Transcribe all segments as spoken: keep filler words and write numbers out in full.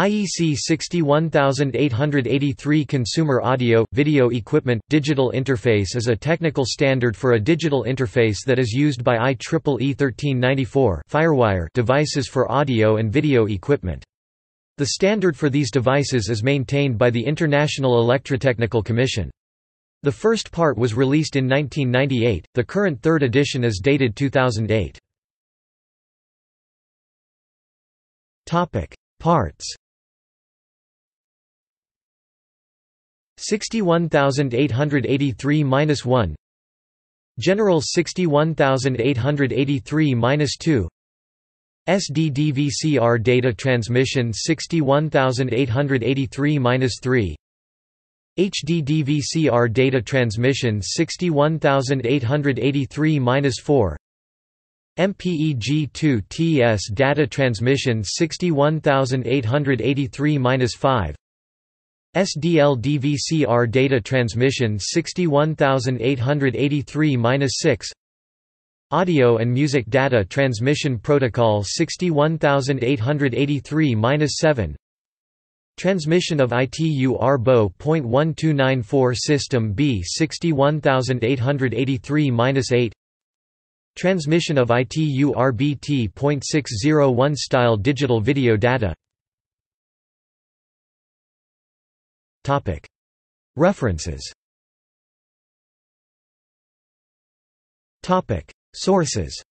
I E C sixty-one eight eighty-three Consumer Audio – Video Equipment – Digital Interface is a technical standard for a digital interface that is used by I triple E thirteen ninety-four FireWire devices for audio and video equipment. The standard for these devices is maintained by the International Electrotechnical Commission. The first part was released in nineteen ninety-eight, the current third edition is dated two thousand eight. Parts. sixty-one eight eighty-three dash one General sixty-one eight eighty-three dash two S D D V C R Data Transmission sixty-one eight eighty-three dash three H D D V C R Data Transmission sixty-one eight eighty-three dash four M P E G two T S Data Transmission sixty-one eight eighty-three dash five S D L D V C R Data Transmission sixty-one eight eighty-three dash six Audio and Music Data Transmission Protocol sixty-one eight eighty-three dash seven Transmission of I T U R B O E point one two nine four System B sixty-one eight eighty-three dash eight Transmission of I T U R B T point six oh one Style Digital Video Data. References. Sources.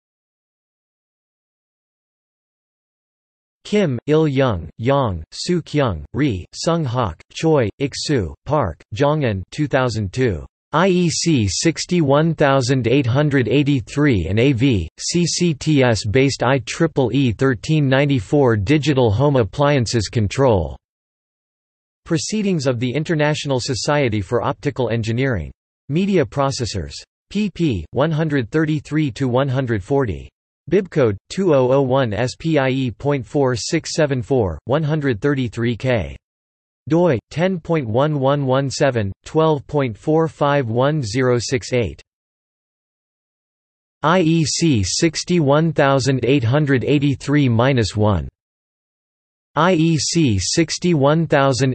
Kim, Il-young, Yang, Soo-kyung, Ri, Sung-hak, Choi, Ik-soo, Park, Jong-un two thousand two. I E C sixty-one eight eighty-three and A V, C C T S-based I triple E thirteen ninety-four Digital Home Appliances Control. Proceedings of the International Society for Optical Engineering. Media Processors. Pp. one thirty-three to one forty. Bibcode, two thousand one S P I E point four six seven four, one thirty-three K. doi, ten point one one one seven, twelve point four five one zero six eight. I E C sixty-one eight eighty-three dash one. I E C sixty-one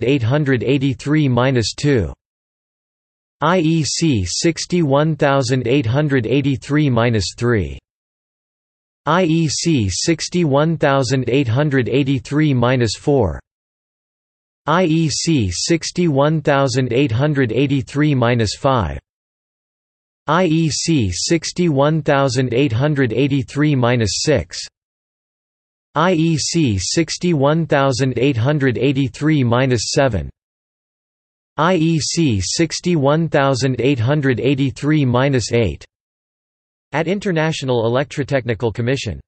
eight eighty-three dash two. I E C sixty-one eight eighty-three dash three. I E C sixty-one eight eighty-three dash four. I E C sixty-one eight eighty-three dash five. I E C sixty-one eight eighty-three dash six. I E C sixty-one eight eighty-three dash seven. I E C sixty-one eight eighty-three dash eight. At International Electrotechnical Commission.